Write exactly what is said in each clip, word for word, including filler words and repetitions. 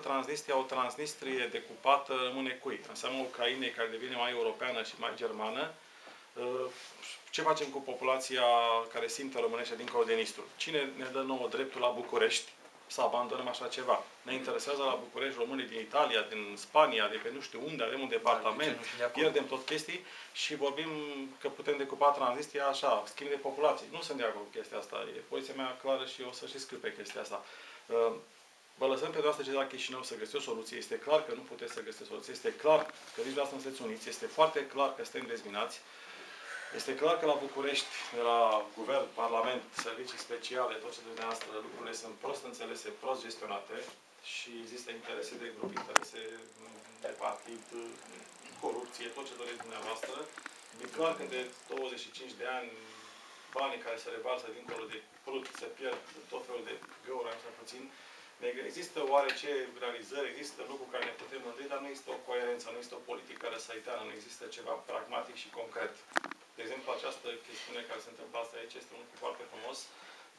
toată Transnistria, o Transnistrie decupată rămâne cui? Înseamnă Ucrainei, care devine mai europeană și mai germană. Ce facem cu populația care simte românește dincolo de Nistru? Cine ne dă nouă dreptul la București să abandonăm așa ceva? Ne interesează la București românii din Italia, din Spania, de pe nu știu unde, avem un departament, pierdem tot chestii și vorbim că putem decupa Transnistria așa, schimb de populații. Nu sunt de acord cu chestia asta, e poziția mea clară și o să și scriu pe chestia asta. Vă lăsăm pe doastră cei de la Chișinău să găsiți o soluție. Este clar că nu puteți să găsiți o soluție. Este clar că nici vreau să nu sunteți uniți. Este foarte clar că suntem dezminați. Este clar că la București, de la Guvern, Parlament, servicii speciale, tot ce dumneavoastră, lucrurile sunt prost înțelese, prost gestionate și există interese de grup, interese de partid, corupție, tot ce doriți dumneavoastră. E clar că de douăzeci și cinci de ani banii care se revarsă dincolo de prut, se pierd tot felul de găuri, așa puțin. Există oarece realizări, există lucruri care ne putem mândri, dar nu există o coerență, nu există o politică răsăritană, nu există ceva pragmatic și concret. De exemplu, această chestiune care se întâmplă asta aici este un lucru foarte frumos,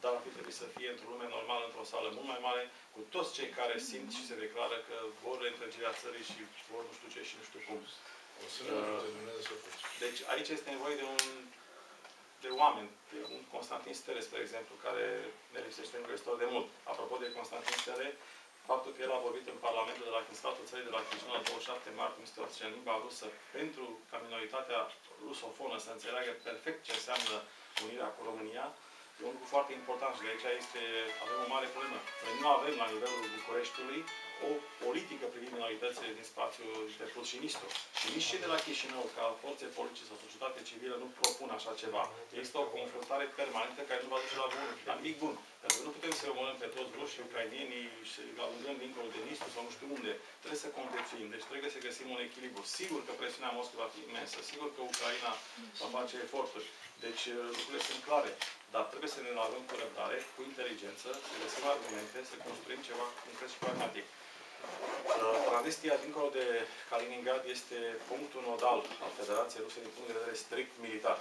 dar ar fi trebuit să fie într-o lume normală, într-o sală mult mai mare, cu toți cei care simt și se declară că vor reîntregirea țării și vor nu știu ce și nu știu cum. Deci aici este nevoie de un... de oameni. Un Constantin Stere, spre exemplu, care ne lipsește încă de mult. Apropo de Constantin Stere, faptul că el a vorbit în Parlamentul de la Statul Țării de la Chișinău la douăzeci și șapte martie, în limba rusă, pentru ca minoritatea rusofonă să înțeleagă perfect ce înseamnă unirea cu România, e un lucru foarte important și de aici este, avem o mare problemă. Noi nu avem, la nivelul Bucureștiului, o politică privind minoritățile din spațiul de Prut și Nistru. Și nici cei de la Chișinău, ca forțe politice sau societate civilă, nu propun așa ceva. Există o confruntare permanentă care nu va duce la bun, la nimic bun. Pentru că nu putem să rămânem pe toți ruși și ucrainienii și alungăm dincolo de Nistru sau nu știu unde. Trebuie să complețim. Deci trebuie să găsim un echilibru. Sigur că presiunea Moscovei va fi imensă. Sigur că Ucraina va face eforturi. Deci lucrurile sunt clare. Dar trebuie să ne luăm cu răbdare, cu inteligență, să găsim argumente, să construim ceva concret și pragmatic. Transnistria, dincolo de Kaliningrad, este punctul nodal al Federației Ruse din punct de vedere strict militar,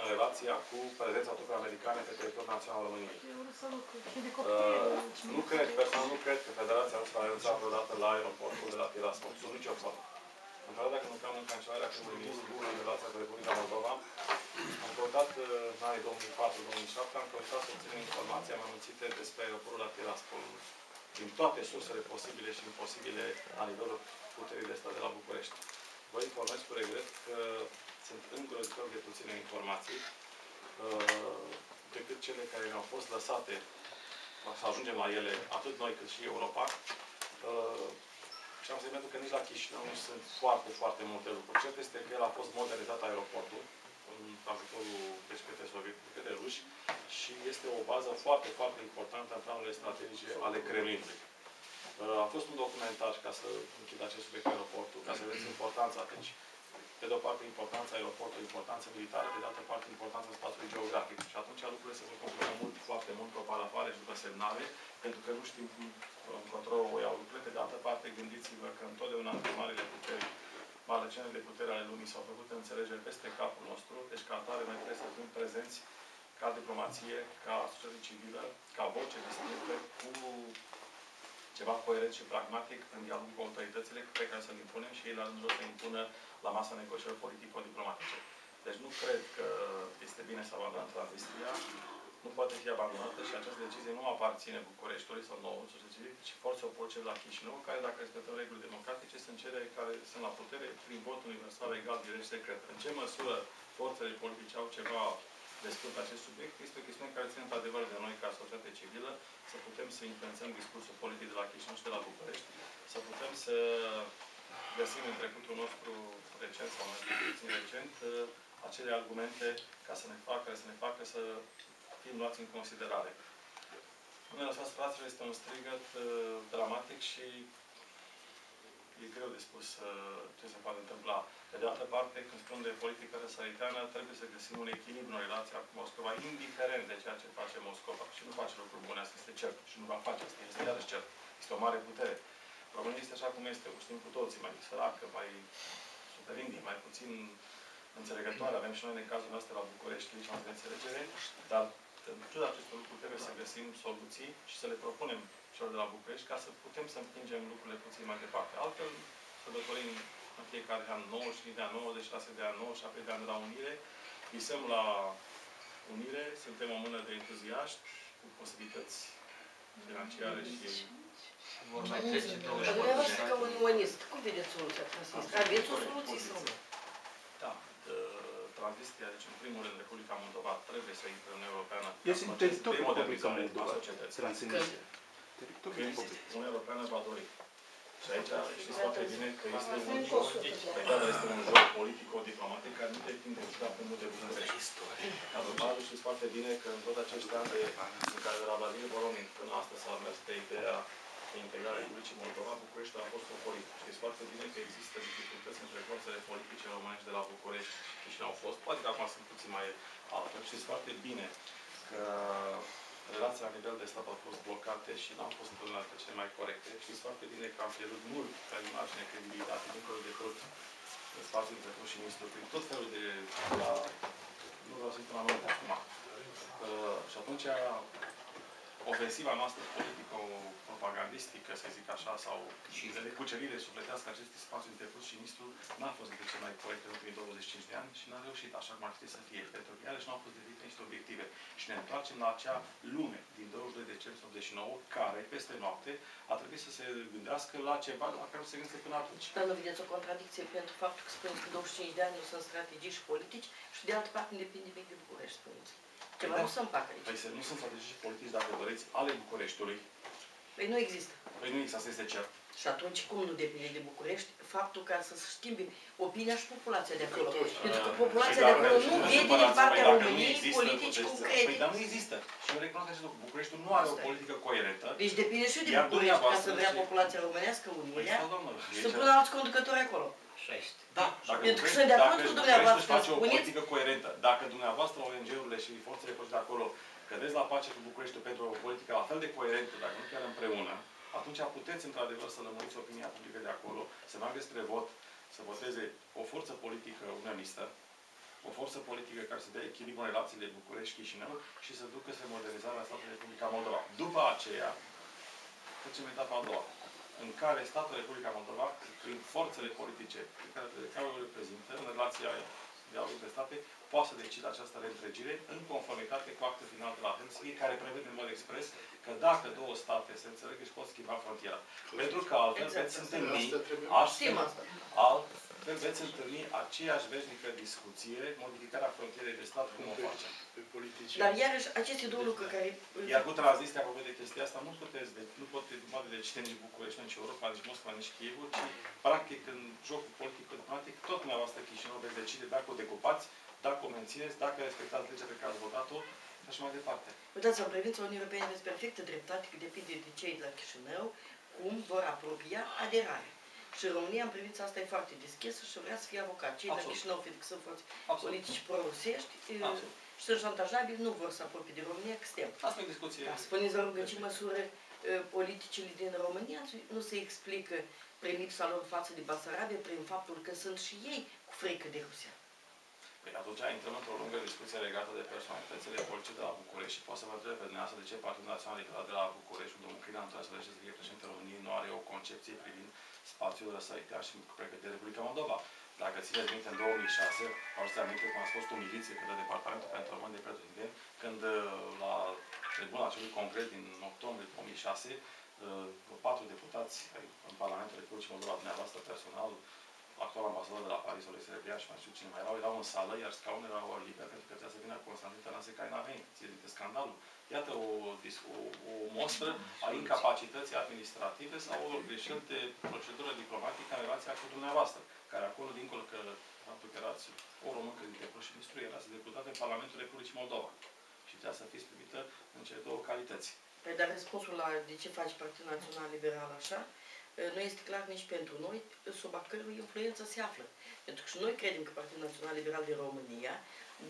în relația cu prezența trupelor americane pe teritoriul național României. Uh, nu cred, personal nu cred că Federația Rusă a renunțat vreodată la aeroportul de la Tiraspol. Sunt nicio formă. Într-adevăr, dacă nu cam în cancelarea primului ministru în relația cu Republica Moldova, am căutat în anii două mii patru două mii șapte, am căutat să obținem informații amănunțite despre aeroportul la Tiraspol, din toate sursele posibile și imposibile la nivelul puterii de stat de la București. Vă informez cu regret că sunt îngrozitor de puține informații decât cele care ne-au fost lăsate, să ajungem la ele, atât noi cât și Europa. Și am sentimentul că nici la Chișinău nu sunt foarte, foarte multe lucruri. Cert este că el a fost modernizat aeroportul, în ajutorul deci către sovietici, către ruși, și este o bază foarte, foarte importantă în planurile strategice ale Kremlinului. A fost un documentar, ca să închid acest subiect, aeroportul, ca să vedeți importanța. Deci, pe de o parte, importanța aeroportului, importanța militară, pe de altă parte, importanța spațiului geografic. Și atunci lucrurile se vor complica mult, foarte mult, după parafare și după semnale, pentru că nu știm încotro o iau lucrurile. Pe de altă parte, gândiți-vă că întotdeauna între marile puteri, marele de putere ale lumii s-au făcut înțelegeri peste capul nostru, deci ca atare mai trebuie să fim prezenți ca diplomație, ca societate civilă, ca voce distinctă, cu ceva coerent și pragmatic în dialogul cu autoritățile pe care să le impunem și ei la rândul lor să impună la masa negocierilor politico-diplomatice. Deci nu cred că este bine să abandonăm Transnistria, nu poate fi abandonată și această decizie nu aparține Bucureștiului sau nouă societății, ci forțe o poliție la Chișinău, care, dacă respectăm reguli democratice, sunt cele care sunt la putere prin vot universal, egal, direct și secret. În ce măsură forțele politice au ceva de spus pe acest subiect, este o chestiune care ține într-adevăr de noi, ca societate civilă, să putem să influențăm discursul politic de la Chișinău și de la București, să putem să găsim în trecutul nostru recent sau mai puțin recent acele argumente ca să ne facă, să ne facă să fim luați în considerare. Nu ne lăsați, fraților, este un strigăt uh, dramatic și e greu de spus uh, ce se poate întâmpla. Pe de altă parte, când spun de politică răsăriteană, trebuie să găsim un echilibru în relația cu Moscova, indiferent de ceea ce face Moscova. Și nu face lucruri bune, asta este cert. Și nu va face, asta este iarăși cert. Este o mare putere. România este așa cum este, o știm cu toții, mai săracă, mai superindii, mai puțin înțelegătoare. Avem și noi în cazul nostru la București, nici mai de înțelegere, dar Că în ciuda acestor lucruri trebuie să găsim soluții și să le propunem celor de la București ca să putem să împingem lucrurile puțin mai departe. Altfel, sărbătorim în fiecare an nouăzeci de ani, nouăzeci și șase de ani, nouăzeci și șapte de ani de la Unire. Visăm la Unire, suntem o mână de entuziaști cu posibilități financiare și... Vor mai trece douăzeci și patru de ani. Dar dumneavoastră, ca un umanist, cum vedeți soluția transnistria? Aveți o soluție sau nu? Da. Transnistria, deci în primul rând Republica Moldova trebuie să intre în Uniunea Europeană. Este un teritoriu Republica Moldova, Transnistria. Uniunea Europeană va dori. Și aici știți foarte bine că este un joc politic, este un joc politico-diplomatic care nu depinde niciodată pe multe lucruri. Dar după aceea știți foarte bine că în tot acești ani în care de la Vladimir Voronin până astăzi s-a mers pe ideea de integrare a Republicii Moldova, București a fost ocolit. Știți foarte bine că există dificultăți între forțele politice românești de la București și nu au fost. Poate că acum sunt puțin mai alte. Știți foarte bine că relația la nivel de stat au fost blocate și n-au fost până la cele mai corecte. Știți foarte bine că am pierdut mult pe imagine, credibilitate, dincolo de tot, în spațiul între tot și ministru, prin tot felul de... La, nu vreau să intru la moment acum. Uh, și atunci, ofensiva noastră politico-propagandistică, să zic așa, sau de cucerire sufletească acest spațiu între tot și ministru, n-a fost dintre cele mai corecte în primii douăzeci și cinci de ani și n-a reușit așa cum ar trebui să fie. Pentru că iarăși n-au fost definite niște obiective. Și ne întoarcem la acea lume din douăzeci și doi decembrie optzeci și nouă, care, peste noapte, a trebuit să se gândească la ceva la care nu se gândește până atunci. Dar nu vedeți o contradicție pentru faptul că spuneți că douăzeci și cinci de ani nu sunt strategii și politici și de altă parte nu depinde nimic de București, spuneți. Ceva nu se împacă aici. Păi nu sunt strategii politici, dacă doriți, ale Bucureștiului. Păi nu există. Păi nu există, asta este cert. Și atunci cum nu depinde de București faptul ca să schimbe opinia și populația de acolo? Pentru că populația de acolo nu vede din partea României politici concrete. Păi dar nu există. Și eu recunosc acest lucru. Bucureștiul nu are o politică coerentă. Deci depinde și de București ca să vrea populația românească unirea și să pună alți conducători acolo. Da, dacă București își face o politică coerentă, dacă dumneavoastră O N G-urile și forțele politice de acolo cădeți la pace cu Bucureștiul pentru o politică la fel de coerentă, dacă nu chiar împreună, atunci puteți într-adevăr să lămuriți opinia publică de acolo, să meargă spre vot, să voteze o forță politică unionistă, o forță politică care să dea echilibru în relațiile București-Chișinău și să ducă spre modernizarea statului Republica Moldova. După aceea, facem etapa a doua, în care statul Republica Moldova, prin forțele politice pe care, care o reprezintă în relația de a de state, poate să decide această reîntregire în conformitate cu actul final de la Helsinki, care prevede în mod expres că dacă două state se înțeleg, își pot schimba frontiera. Pentru că altfel exact. veți întâlni, altfel veți întâlni aceeași veșnică discuție, modificarea frontierei de stat, cum o facem. Dar iarăși aceste două lucruri care... Iar cu Transnistria, apropo de chestia asta, nu puteți, nu pot de decide nici București, nici Europa, nici Moscova, nici Chievul, ci practic în jocul politic-diplomatic, tot dumneavoastră Chișinău veți decide dacă o decupați, dacă o mențineți, dacă respectați legea pe care ați votat-o, așa mai departe. Uitați-vă, în privința Uniunii Europene aveți perfectă dreptate că depinde de cei de la Chișinău cum vor apropia aderarea. Și România, în privința asta, e foarte deschisă și vrea să fie avocat. Cei de la Chișinău, fiindcă sunt foarte politici prorusești și sunt șantajabili, nu vor să apropie de România, că suntem. Asta e discuție. Da, spuneți, vă rog, în ce măsură politicile din România nu se explică prin lipsa lor față de Basarabia, prin faptul că sunt și ei cu frică de Rusia. Păi atunci intrăm într-o lungă discuție legată de personalitățile politice de la București și poate să vă întreb pe dumneavoastră de ce Partidul Național Liberal de la București, domnul Crin Antonescu, să fie președintele României, nu are o concepție privind spațiul răsăritean și pregătit de Republica Moldova. Dacă țineți minte, în două mii șase, v-aș aminte că am fost umiliți către Departamentul pentru Români de Pretutindeni, când la tribuna acelui congres din octombrie două mii șase, patru deputați în Parlamentul Republicii Moldova, dumneavoastră personal, actual ambasador de la Paris, Oleg Serebiaș și mai știu cine mai erau, erau în sală, iar scaunele erau libere pentru că trebuia să vină Constantin Stere care n-a venit. Țineți minte scandalul? Iată o, o, o mostră a incapacității administrative sau o greșeală de procedură diplomatică în relația cu dumneavoastră, care acolo, dincolo că faptul că erați o româncă dintre proșinistru, erați deputată în Parlamentul Republicii Moldova și trebuia să fiți privită în cele două calități. Păi, dar răspunsul la de ce faci Partidul Național Liberal așa, nu este clar nici pentru noi sub a cărui influență se află. Pentru că și noi credem că Partidul Național Liberal de România,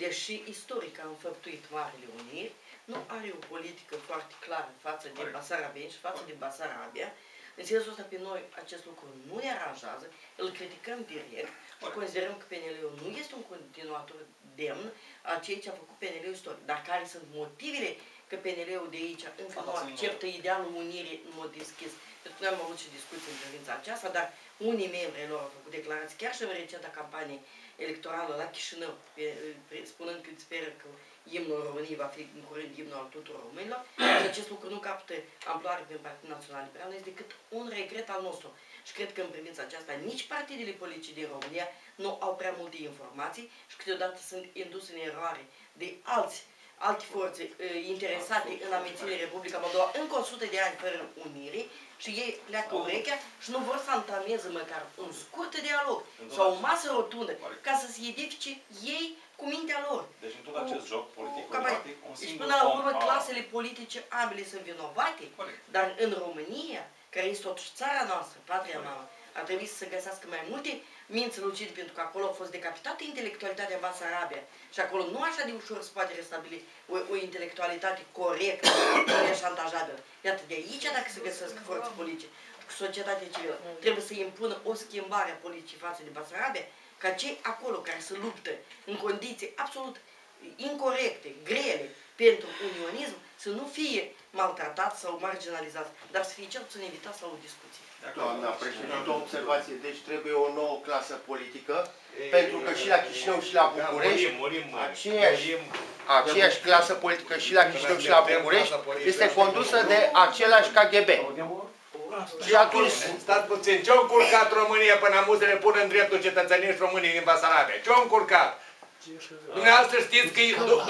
deși istoric a înfăptuit Marile Uniri, nu are o politică foarte clară față de Basarabia și față de Basarabia, În sensul ăsta, pe noi acest lucru nu ne aranjează, îl criticăm direct și considerăm că P N L-ul nu este un continuator demn a ceea ce a făcut P N L-ul istoric. Dar care sunt motivele că P N L-ul de aici încă nu acceptă idealul unirii în mod deschis? Pentru că noi am avut și discuții în privința aceasta, dar unii membri lor au făcut declarații, chiar și în recenta campanie electorală la Chișinău, spunând că îți speră că imnul României va fi în curând imnul al tuturor românilor, și acest lucru nu captă amploare prin Partidul Național Liberal, nu este decât un regret al nostru. Și cred că în privința aceasta nici partidele politice din România nu au prea multe informații și câteodată sunt induse în eroare de alți alte forțe interesate în a menține Republica Moldova încă o sută de ani fără unire și ei pleacă urechea și nu vor să antameze măcar un scurt dialog sau o masă rotundă ca să se edifice ei cu mintea lor. Deci în tot acest joc politic-climatic, un singur om... Deci până la urmă clasele politice ambele sunt vinovate, dar în România, care este totuși țara noastră, patria mamă, ar trebui să se găsească mai multe minți lucide, pentru că acolo a fost decapitată intelectualitatea în Basarabia și acolo nu așa de ușor se poate restabili o, o intelectualitate corectă, neșantajabilă. Iată, de aici, dacă se găsesc forțe politice, societatea civilă trebuie să impună o schimbare a politicii față de Basarabia, ca cei acolo care se luptă în condiții absolut incorrecte, grele, pentru unionism, să nu fie maltratat sau marginalizat, dar să fie cel puțin invitat la o discuție. Doamna președinte, o observație. Deci trebuie o nouă clasă politică, ei, pentru că și la Chișinău și la București, da, murim, murim, aceeași, murim, aceeași clasă politică și la Chișinău și la București este condusă de același K G B. Și atunci... Stați puțin, ce-au încurcat România până amuzele pun în dreptul cetățenești românii din Basarabia? Ce-au încurcat? Dumneavoastră știți că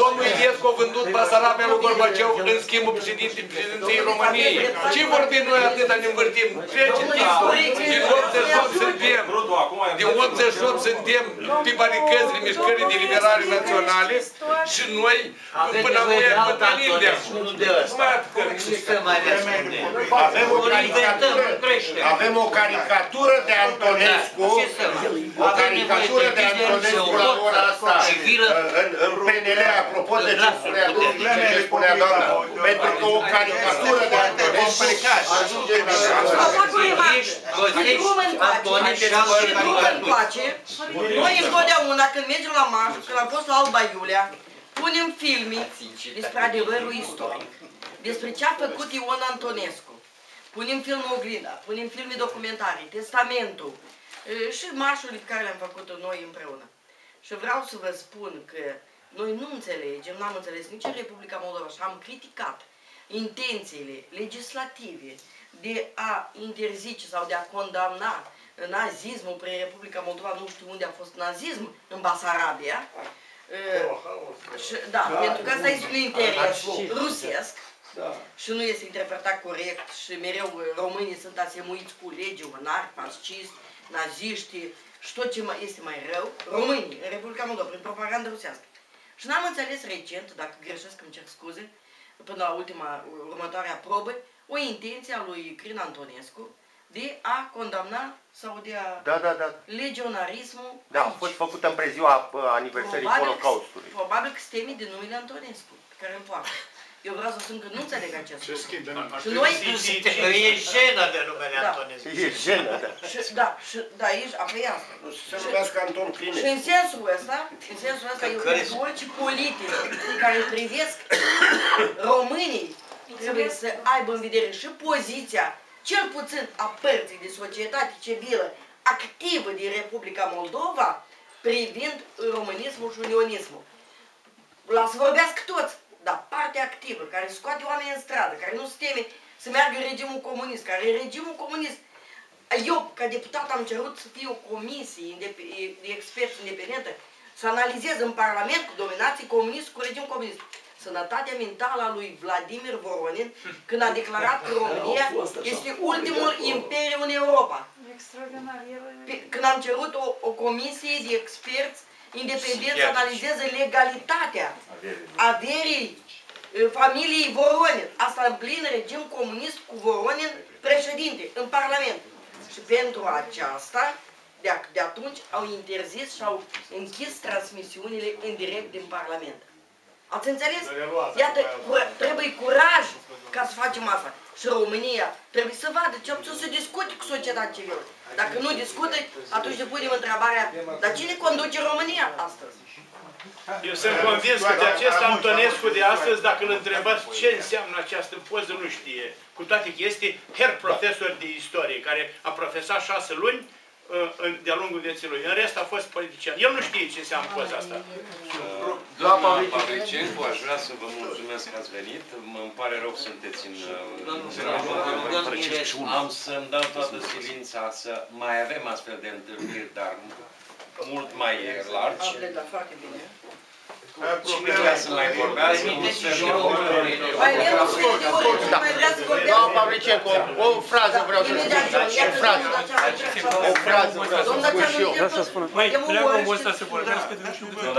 domnul Iliescu a vândut Basarabia lui Gorbachev în schimbul președinției României. Ce vorbim noi atâta ne învârtim? Din optzeci și opt suntem, din optzeci și opt suntem pe baricăzile mișcării de liberare naționale și noi până amuia bătălim de acum. Avem o caricatură de Antonescu, o caricatură de Antonescu la ora asta. Și în P N L, apropo de ce spunea doamna, pentru că o caricatură de Antonescu ajunge la Antonescu. Noi întotdeauna când mergem la marșă, când am fost la Alba Iulia, punem filme despre adevărul istoric, despre ce a făcut Ion Antonescu. Punem filme Oglinda, punem filme documentare, Testamentul și marșurile pe care le-am făcut noi împreună. Și vreau să vă spun că noi nu înțelegem, n-am înțeles nici în Republica Moldova și am criticat intențiile legislative de a interzice sau de a condamna nazismul prin Republica Moldova, nu știu unde a fost nazism, în Basarabia. Da, pentru că asta este un interes rusesc și nu este interpretat corect și mereu românii sunt asemuiți cu legionari, fasciști, naziști, și tot ce este mai rău, românii, în Republica Moldova, prin propagandă rusească. Și n-am înțeles recent, dacă greșesc îmi cer scuze, până la ultima, următoarea probă, o intenție a lui Crin Antonescu de a condamna sau de a da, da, da. legionarismul Da, aici. A fost făcută în preziua aniversării Holocaustului. Probabil că se teme de numele Antonescu, pe care îl poartă. Eu vreau să spun că nu înțeleg acest lucru. Și noi... E jenă de numele Antonescu. E jenă, da. Da, da, ești, apoi asta. Se numească Anton Clinescu. Și în sensul ăsta, în sensul ăsta, eu cred că orice politici care privesc românii trebuie să aibă în vedere și poziția, cel puțin a părții de societate civilă activă din Republica Moldova, privind românismul și unionismul. La să vorbească toți. Dar partea activă, care scoate oamenii în stradă, care nu se teme să meargă în regimul comunist, care e regimul comunist. Eu, ca deputat, am cerut să fie o comisie de experți independentă, să analizeze în Parlament cu dominații comunist, cu regimul comunist. Sănătatea mentală a lui Vladimir Voronin, când a declarat că România este ultimul imperiu în Europa. Când am cerut o, o comisie de experți independența analizează legalitatea averii familiei Voronin. Asta în plin regim comunist cu Voronin președinte în Parlament. Și pentru aceasta, de atunci, au interzis și au închis transmisiunile în direct din Parlament. Ați înțeles? Iată, trebuie curaj ca să facem asta. și România trebuie să vadă, ce să se discute cu societatea civilă. Dacă nu discută, atunci ne punem întrebarea, dar cine conduce România astăzi? Eu sunt convins că de acest Antonescu de astăzi, dacă îl întrebați ce înseamnă această poză, nu știe. Cu toate că este her profesor de istorie, care a profesat șase luni de-a lungul vieții lui. În rest a fost politician. El nu știe ce înseamnă poza asta. Doamna Pavlicencu, aș vrea să vă mulțumesc că ați venit. Îmi pare rău că sunteți în... Am să-mi dau toată silința să mai avem astfel de întâlniri, dar mult mai largi. Cine vrea să mai vorbească? Doamna Pavlicencu, o frază vreau să spun. O frază. O frază vreau să spun și eu. Mai pleacă omul ăsta să vorbească, nu știu cât.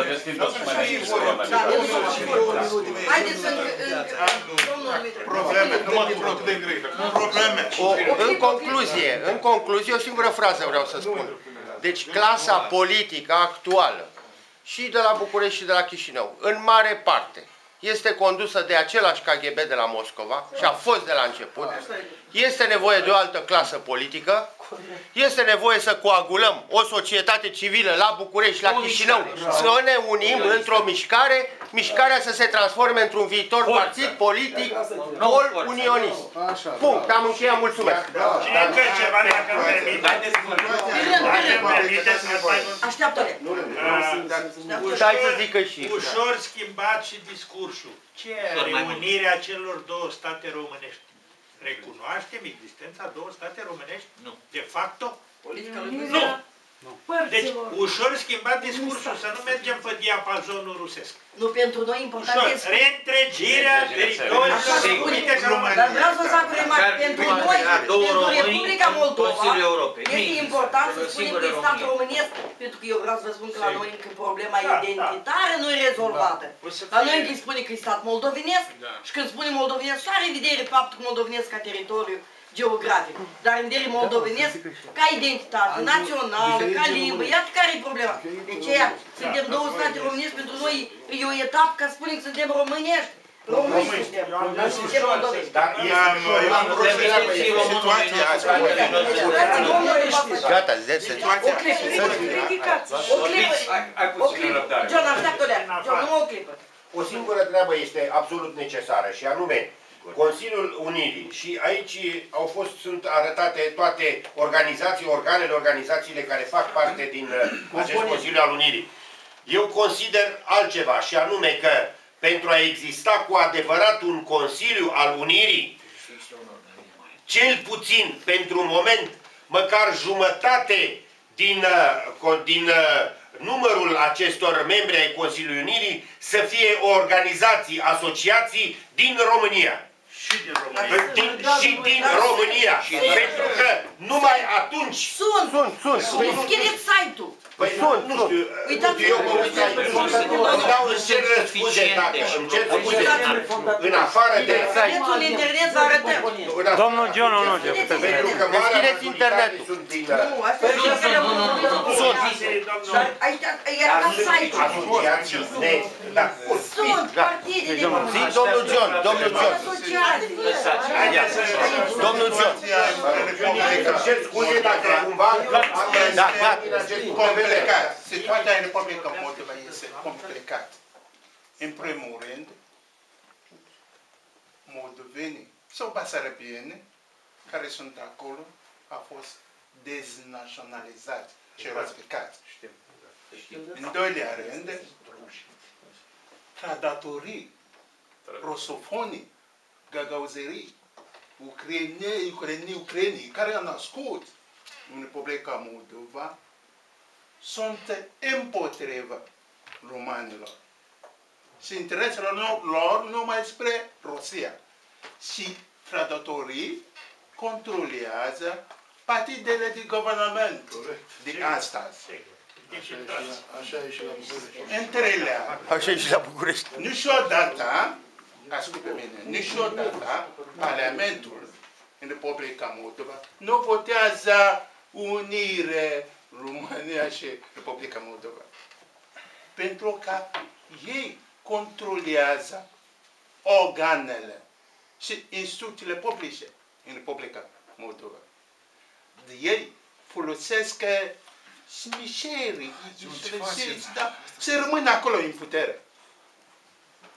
Haideți să... Probleme, numai cu protul de îngrijă. Probleme. În concluzie, în concluzie, o singură frază vreau să spun. Deci clasa politică actuală, și de la București și de la Chișinău, în mare parte, este condusă de același K G B de la Moscova și a fost de la început. Este nevoie de o altă clasă politică, este nevoie să coagulăm o societate civilă la București și la Chișinău, să ne unim într-o mișcare, mișcarea să se transforme într-un viitor partid politic pol-unionist. Punct. Am încheiat. Mulțumesc. Și încă ceva, dacă îmi permiteți. Dacă îmi permiteți, mă fac. Așteaptă-le. Stai să zică și. Ușor schimbat și discursul. Ce reunirea celor două state românești? Recunoaștem existența două state românești? Nu. De facto? Nu. Deci, ușor schimbat discursul, să nu mergem pe diapazonul rusesc. Nu, pentru noi important este... Reîntregirea teritoriului unite ca România. Dar vreau să fac remarcă, pentru noi, pentru Republica Moldova, este important să spunem că e stat românesc, pentru că eu vreau să vă spun că la noi încă problema identitară nu e rezolvată. La noi încă îi spune că e stat moldovenesc și când spune moldovenesc, are în vedere faptul că moldovenesc ca teritoriu geografic, dar în vedere moldovenesc, ca identitate națională, ca limbă, iată care e problema. De aceea, suntem două state românești, pentru noi e o etapă ca să spunem că suntem românești. Români suntem, nu suntem moldovești. Dar eu am problema pe situația asta. Gata, zeci să-ți faci. O clipă, o clipă, o clipă. John, așteaptă-le, John, nu o clipă. O singură treabă este absolut necesară și anume, Consiliul Unirii, și aici au fost, sunt arătate toate organizațiile, organele, organizațiile care fac parte din acest Consiliu al Unirii. Eu consider altceva, și anume că pentru a exista cu adevărat un Consiliu al Unirii, cel puțin pentru un moment, măcar jumătate din, din numărul acestor membri ai Consiliului Unirii să fie organizații, asociații din România. Și din România. Din, și din România. Pentru că numai atunci... Sunt, sunt, sunt. Deschideți site-ul. Păi nu știu. Uitați-vă. Eu mă uit aici. Îmi dau în cer răspunde dacă îmi cer răspunde. În afară de... Deschideți-l internet, vă arătăm. Domnul Gionu, nu te puteți. Deschideți internetul. Nu, asta e că le-am urmărit. Sunt. Era la site-ul. Asociații. Sunt partide de mână. Zi, domnul Gionu, domnul Gionu. Domnul John, cer scuze dacă cumva am rezolvat din acest complicat. Situația în Republica Moldova este complicată. În primul rând, moldovenii sau basarabieni care sunt acolo au fost deznaționalizați și răspicați. În doilea rând, trădătorii rusofonii, gagauzerii, ucrainei, ucrainei, ucrainei, care au născut în Republica Moldova, sunt împotriva romanilor. Și interesele lor numai spre Rusia. Și trădătorii controlează partidele de guvernament din astăzi. Așa e și la București. Întrelea. Așa e și la București. Niciodată, ascultă pe mine, niciodată Parlamentul în Republica Moldova nu votează unire România și Republica Moldova. Pentru că ei controlează organele și instituțiile publice în Republica Moldova. Ei folosesc smișerii, da, se rămân acolo în putere.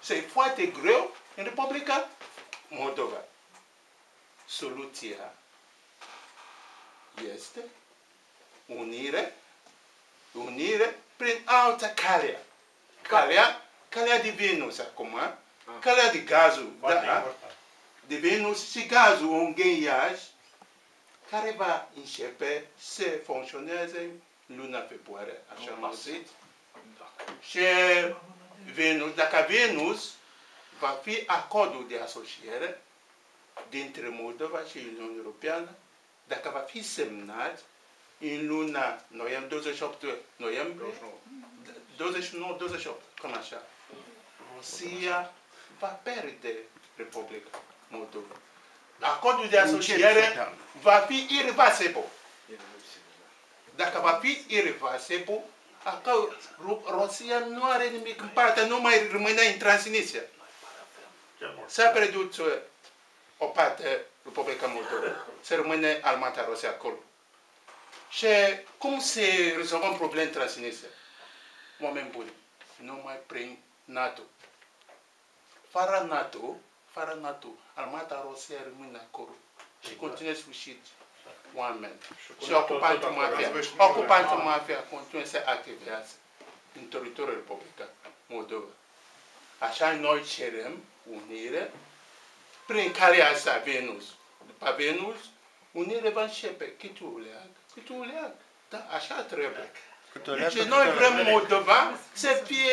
Se foarte greu în Republica Moldova. Soluția este unire, unire prin altă calea. Calea, calea de Venus acum, calea de gazul, da, de Venus și gazul unghiaș, care va începe să funcționeze luna februarie, așa am auzit. Și Venus, dacă Venus va fi acordul de asociere dintre Moldova și Uniunea Europeană, dacă va fi semnat în luna noiembrie, douăzeci și opt noiembrie, douăzeci și nouă douăzeci și opt, cam așa, Rusia va pierde Republica Moldova. Acordul de asociere va fi irreversibil. Dacă va fi irreversibil, acolo Rusia nu are nimic în parte, nu mai rămâne în Transnistria. S-a pierdut o parte Republica Moldova, se rămâne armata rusă acolo. Și cum se rezolvăm probleme Transnistria? Oameni buni, numai prin NATO. Fără NATO, fără NATO, armata rusă rămâne acolo și continuă sfârșit oameni. Și ocupantul mafia, ocupantul mafia continuă să activează în teritoriul Republica Moldova. Așa noi cerem unire prin care asta Venus. După Venus, unire va începe cât uleag, cât uleag. Da, așa trebuie. Deci noi vrem Moldova să fie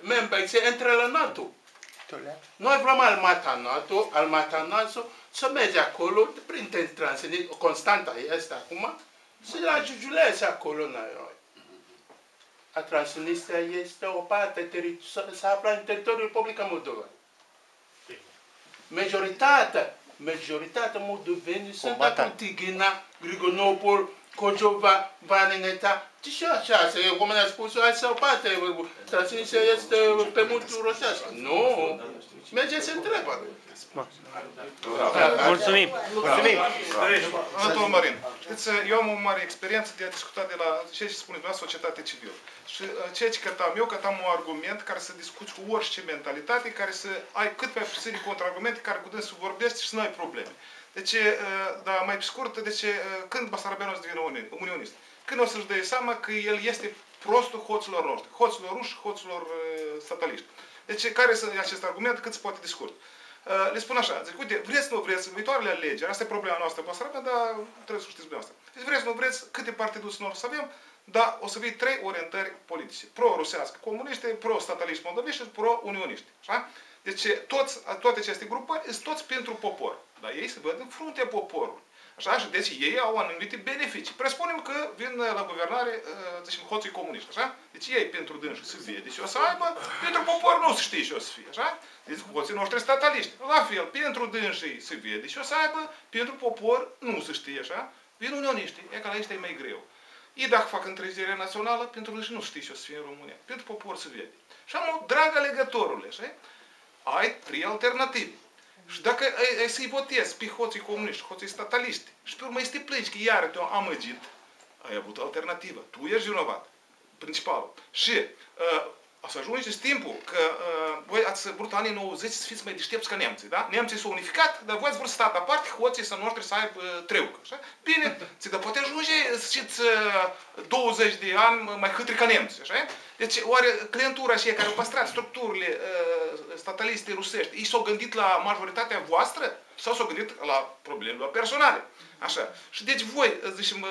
membri, să intre la NATO. Noi vrem armata NATO, armata NATO să merge acolo, prin Transnistria, Constanta este acum, să la jujuleze acolo noi. A Transnistria este o parte, se află în teritoriul Republica Moldova. Majoritatea, majoritatea moldoveni sunt acum Tighina, Grigonopol, Kojova, Vanineta, și așa, cum a spus, asta o parte, Transnistria este pe multul roșească. Nu, mergeți în treaba. Mulțumim! Mulțumim! Domnul Marin, știți, eu am o mare experiență de a discuta de la ceea ce spuneți dumneavoastră societate civilă. Și ceea ce cătam eu, cătam un argument care să discuți cu orice mentalitate, care să ai cât mai puține contraargumente, care cu dânsul vorbești și să nu ai probleme. Deci, dar mai pe scurt, deci, când Basarabianul o să devină unionist? Când o să-și dea seama că el este prostul hoților noștri, hoților ruși, hoților stataliști. Deci, care este acest argument? Cât se poate discute? Le spun așa, zic, uite, vreți să nu vreți, viitoarele alegeri, asta e problema noastră, Basarabia, dar trebuie să știți dumneavoastră. Deci, vreți să nu vreți, câte partiduri noi să avem, dar o să fie trei orientări politice. Pro-rusească, comuniste, pro-stataliști moldovești și pro-unioniști. Deci, toți, toate aceste grupări sunt toți pentru popor. Dar ei se văd în fruntea poporului. Așa? Și deci ei au anumite beneficii. Presupunem că vin la guvernare, deci, hoții comuniști, așa? Deci ei pentru dânsul se vede și o să aibă, pentru popor nu se știe și o să fie, așa? Deci hoții noștri stataliști. La fel, pentru dânsii se vede și o să aibă, pentru popor nu se știe, așa? Vin unioniștii, e că la ăștia e mai greu. Ei dacă fac întrezirea națională, pentru dânsii nu știe și o să fie în România. Pentru popor se vede. Și am, dragă alegătorule, așa? Ai trei alternative. Și dacă ai să-i votezi pe hoții comuniști, hoții stataliști, și pe urmă este plângi că iară te-au amăgit, ai avut alternativă. Tu ești vinovat, principalul. Și uh, să ajungeți timpul că uh, voi ați vrut anii nouăzeci să fiți mai deștepți ca nemții, da? Nemții s-au unificat, dar voi ați vrut stat aparte, hoții să noștri să aibă uh, treucă, așa? Bine, zic, dar poate ajunge să știți uh, douăzeci de ani mai hâtri ca nemții, așa? Deci, oare clientura și ei care au păstrat structurile uh, stataliste rusești, ei s-au gândit la majoritatea voastră sau s-au gândit la problemele personale? Așa. Și deci voi, zicem,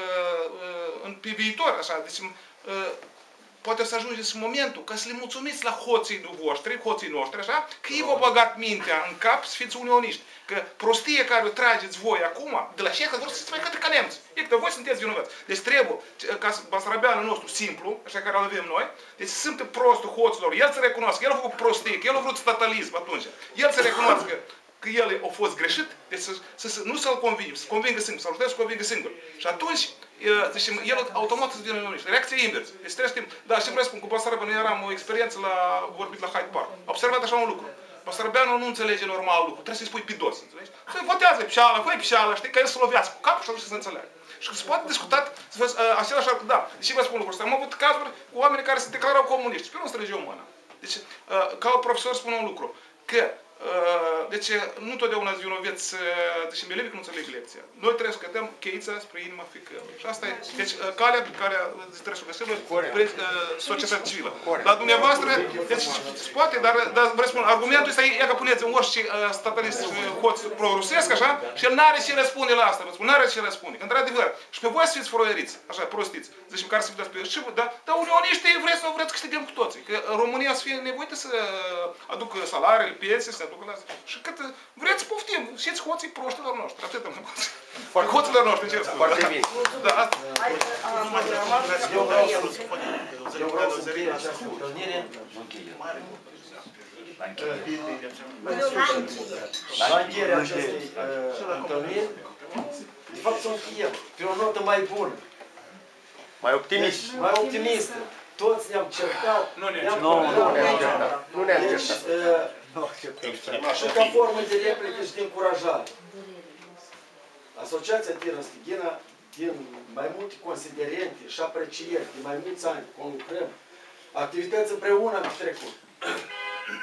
uh, pe viitor, așa, zicem, uh, poate să ajungeți în momentul ca să le mulțumiți la hoții voștri, hoții noștri, așa, că ei v-au băgat mintea în cap să fiți unioniști. Că prostie care o trageți voi acum, de la șeca vor să fiți mai către ca nemți. E că voi sunteți vinovați. Deci trebuie, ca basarabeanul nostru simplu, așa care îl avem noi, deci sunt prostul hoților, el să recunoască, el a făcut prostie, că el a vrut statalism atunci, el să recunoască că el a fost greșit, deci să, să, să, nu să-l convingem, să-l convingă singur, să-l ajutăm să-l convingă singur. Și atunci, zicem, el automat se devine unioniști. Reacția inversă. Deci trebuie să știm, da, și vreau să spun, cu Basarabia noi eram o experiență la vorbit la Hyde Park. Observat așa un lucru. Basarabeanul nu înțelege normal lucru, trebuie să-i spui pidos, înțelegi? Se votează pișeala, fă-i pișeala, știi, ca el să lovească cu capul și atunci să se înțeleagă. Și că se poate discuta, să vezi, așa, așa, da, deși vă spun lucrul ăsta, am avut cazuri cu oameni care se declarau comuniști, pe nu strânge eu mâna. Deci, ca profesor spun un lucru, că, deci, nu totdeauna vinoveți, deși elevii nu înțeleg lecția. Noi trebuie să cădem cheița spre inima fiicărui. Și asta e, deci, calea pe care trebuie să o găsim spre societatea civilă. La dumneavoastră, deci, se poate, dar, dar vreau să spun, argumentul ăsta e că puneți în orice statalist hoț pro-rusesc, așa, și el n-are ce răspunde la asta, vă spun, n-are ce răspunde. Într-adevăr, și pe voi să fiți froieriți, așa, prostiți, deci, care să vă dați pe și da, dar unioniștii vreți să nu vreți câștigăm cu toții. Că România să fie nevoită să aducă salariile, piețe, să aducă la asta. Și cât vreți poftim, știți hoții proștilor noștri, atât am rămas. Hoților noștri, ce spun. Foarte bine. Eu vreau să închei această întâlnire. La încheierea acestei întâlniri, de fapt să încheiem pe o notă mai bună. Mai optimist. Mai optimist. Toți ne-am certat. Nu ne-am certat. Nu ne-am certat. Și ca formă de replică și de încurajare. Asociația Tiran-Skighina, din mai multe considerente și aprecieri, de mai mulți ani, concret, activități împreună am trecut,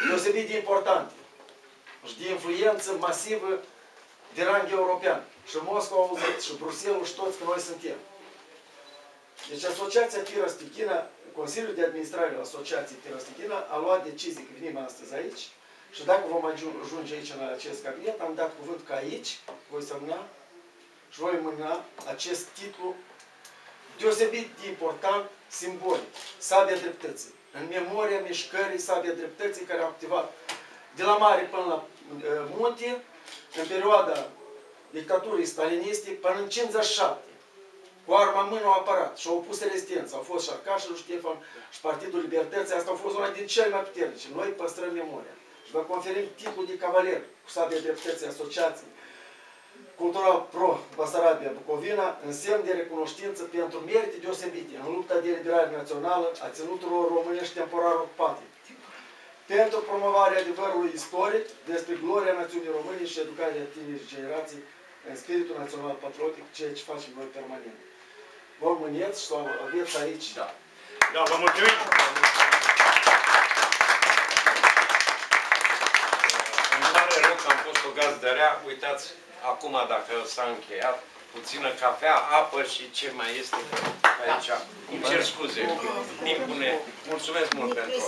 deosebit de importante și de influență masivă de rang european. Și Moscova au auzit, și Bruxelles, și toți că noi suntem. Deci Asociația Tiran-Skighina, Consiliul de Administrare al Asociației Tiran-Skighina a luat decizii că venim astăzi aici. Și dacă vom ajunge aici, în acest cabinet, am dat cuvânt că aici voi semna și voi mâna acest titlu deosebit de important, simbolic, Sabia dreptății, în memoria mișcării Sabia dreptății care a activat de la mare până la uh, munte, în perioada dictaturii staliniste, până în cincizeci și șapte, cu arma în mână au apărat și au opus rezistență. Au fost Șarcașul, Ștefan și Partidul Libertății, asta a fost una din cele mai puternice. Noi păstrăm memoria. Și vă conferim titlul de cavaler cu Sabia dreptății Asociației Cultural Pro-Basarabia Bucovina în semn de recunoștință pentru merite deosebite în lupta de eliberare națională a ținuturilor românești temporar ocupate, pentru promovarea adevărului istoric despre gloria națiunii române și educarea tinerii generații în spiritul național-patriotic, ceea ce facem noi permanent. Vă mânieți și o aveți aici. Da. Da, vă mulțumim! Am fost o gazdă rea, uitați, acum dacă s-a încheiat, puțină cafea, apă și ce mai este aici. Îmi cer scuze, timpul ne... Mulțumesc mult pentru